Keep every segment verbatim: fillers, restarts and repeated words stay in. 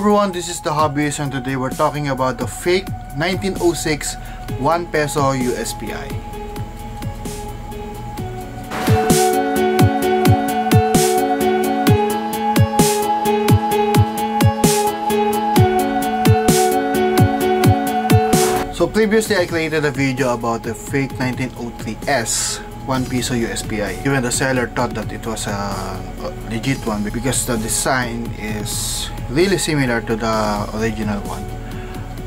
everyone, this is The Hobbyist, and today we're talking about the fake nineteen oh six one peso U S P I. So previously I created a video about the fake nineteen oh three S one peso U S P I. Even the seller thought that it was a legit one because the design is really similar to the original one.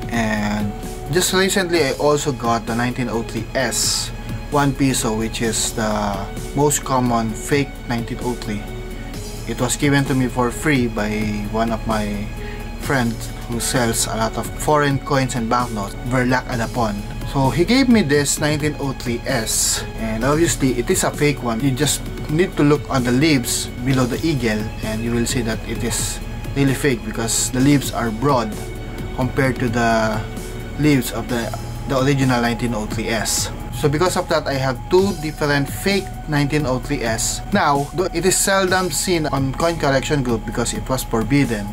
And just recently I also got the nineteen oh three S one peso, which is the most common fake nineteen oh three. It was given to me for free by one of my friends who sells a lot of foreign coins and banknotes, Verlac Adapon. So he gave me this nineteen oh three S, and obviously it is a fake one. You just need to look on the leaves below the eagle and you will see that it is really fake because the leaves are broad compared to the leaves of the, the original nineteen oh three S. So because of that, I have two different fake nineteen oh three S. Now, though it is seldom seen on coin collection group because it was forbidden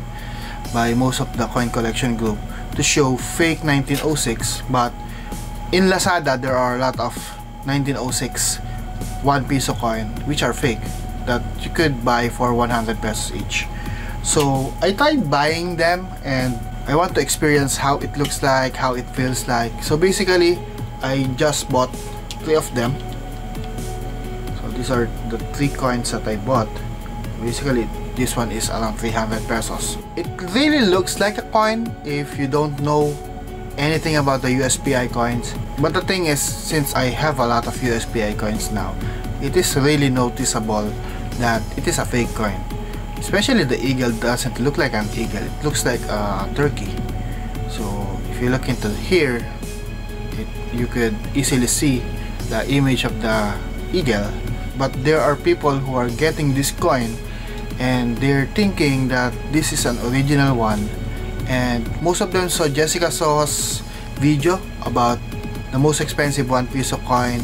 by most of the coin collection group to show fake nineteen oh six, but in Lazada there are a lot of nineteen oh six one peso coin which are fake that you could buy for one hundred pesos each. So I tried buying them and I want to experience how it looks like, how it feels like. So basically I just bought three of them. So these are the three coins that I bought. Basically this one is around three hundred pesos. It really looks like a coin if you don't know anything about the U S P I coins, but the thing is, since I have a lot of U S P I coins now, it is really noticeable that it is a fake coin. Especially the eagle doesn't look like an eagle, it looks like a turkey. So if you look into here, it, you could easily see the image of the eagle, but there are people who are getting this coin and they're thinking that this is an original one, and most of them saw Jessica Sosa's video about the most expensive one piece of coin,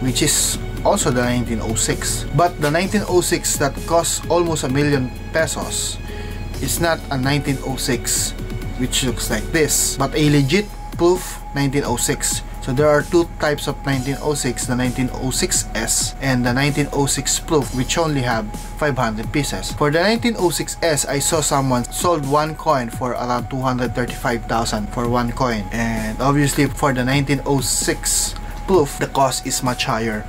which is also the nineteen oh six. But the nineteen oh six that costs almost a million pesos is not a nineteen oh six which looks like this, but a legit proof nineteen oh six. So there are two types of nineteen oh six, the nineteen oh six S and the nineteen oh six proof, which only have five hundred pieces. For the nineteen oh six S, I saw someone sold one coin for around two hundred thirty-five thousand for one coin, and obviously for the nineteen oh six proof the cost is much higher.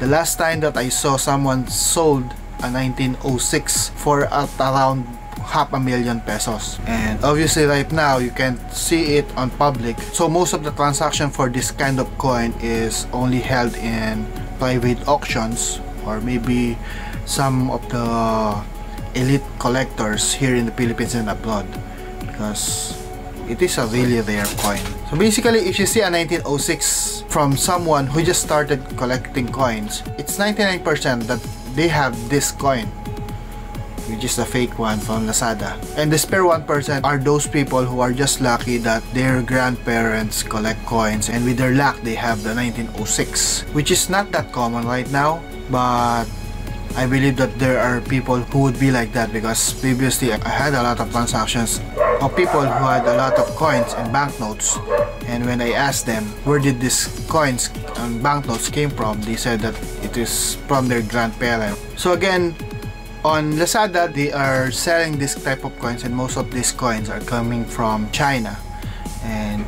The last time that I saw someone sold a nineteen oh six for at around half a million pesos, and obviously right now you can't see it on public, so most of the transaction for this kind of coin is only held in private auctions or maybe some of the elite collectors here in the Philippines and abroad, because it is a really rare coin. So basically, if you see a nineteen oh six from someone who just started collecting coins, it's ninety-nine percent that they have this coin, which is the fake one from Lazada. And the spare one percent are those people who are just lucky that their grandparents collect coins, and with their luck they have the nineteen oh six, which is not that common right now, but I believe that there are people who would be like that, because previously I had a lot of transactions of people who had a lot of coins and banknotes, and when I asked them where did these coins and banknotes came from, they said that it is from their grandparents. So again, on Lazada, they are selling this type of coins, and most of these coins are coming from China. And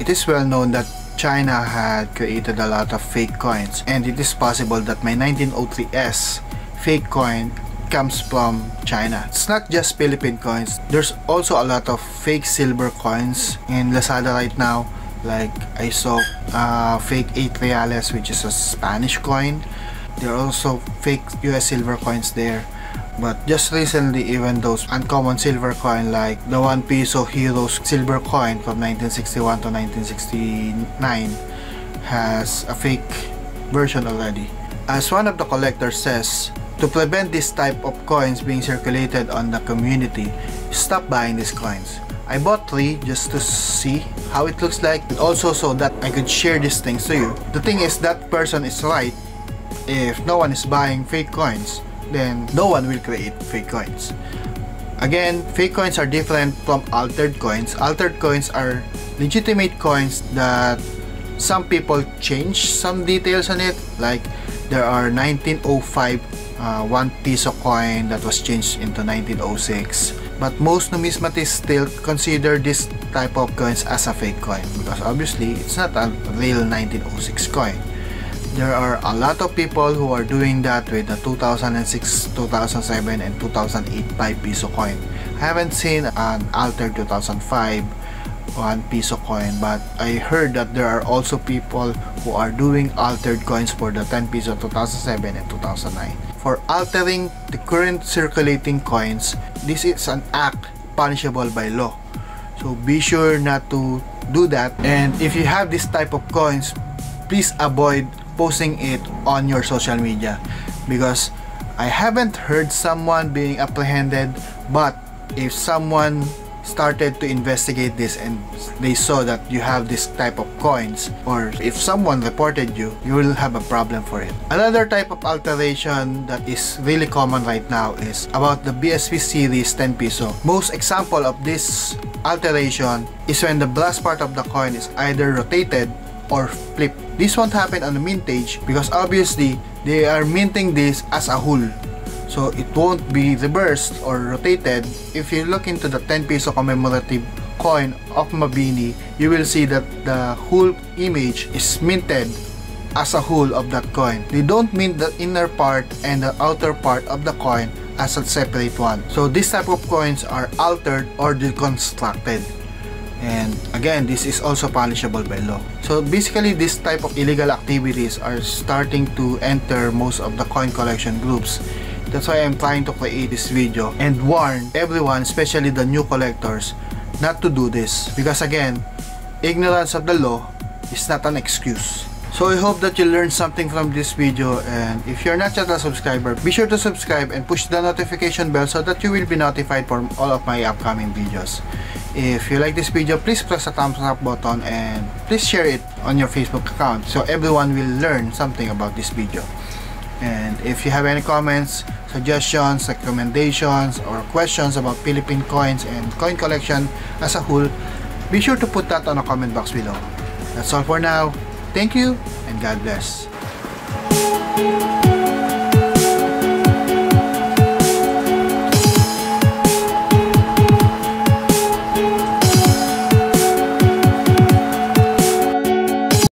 it is well known that China had created a lot of fake coins, and it is possible that my nineteen oh three S fake coin comes from China. It's not just Philippine coins. There's also a lot of fake silver coins in Lazada right now. Like I saw uh, fake eight reales, which is a Spanish coin. There are also fake U S silver coins there, but just recently even those uncommon silver coin like the one peso Heroes silver coin from nineteen sixty-one to nineteen sixty-nine has a fake version already. As one of the collectors says, to prevent this type of coins being circulated on the community, stop buying these coins. I bought three just to see how it looks like, and also so that I could share these things to you. The thing is, that person is right. If no one is buying fake coins, then no one will create fake coins. Again, fake coins are different from altered coins. Altered coins are legitimate coins that some people change some details on it. Like there are nineteen oh five uh, one peso coin that was changed into nineteen oh six. But most numismatists still consider this type of coins as a fake coin because obviously it's not a real nineteen oh six coin. There are a lot of people who are doing that with the two thousand six, two thousand seven, and two thousand eight five peso coin. I haven't seen an altered two thousand five one peso coin, but I heard that there are also people who are doing altered coins for the ten peso two thousand seven and two thousand nine. For altering the current circulating coins, this is an act punishable by law. So be sure not to do that, and if you have this type of coins, please avoid posting it on your social media because I haven't heard someone being apprehended, but if someone started to investigate this and they saw that you have this type of coins, or if someone reported you, you will have a problem for it. Another type of alteration that is really common right now is about the B S P series ten peso. Most example of this alteration is when the blast part of the coin is either rotated or flipped. This won't happen on the mintage because obviously they are minting this as a whole. So it won't be reversed or rotated. If you look into the ten peso commemorative coin of Mabini, you will see that the whole image is minted as a whole of that coin. They don't mint the inner part and the outer part of the coin as a separate one. So this type of coins are altered or deconstructed. And again, this is also punishable by law. So basically, this type of illegal activities are starting to enter most of the coin collection groups. That's why I'm trying to create this video and warn everyone, especially the new collectors, not to do this. Because again, ignorance of the law is not an excuse. So I hope that you learned something from this video, and if you're not yet a subscriber, be sure to subscribe and push the notification bell so that you will be notified for all of my upcoming videos. If you like this video, please press the thumbs up button and please share it on your Facebook account so everyone will learn something about this video. And if you have any comments, suggestions, recommendations, or questions about Philippine coins and coin collection as a whole, be sure to put that on the comment box below. That's all for now. Thank you and God bless.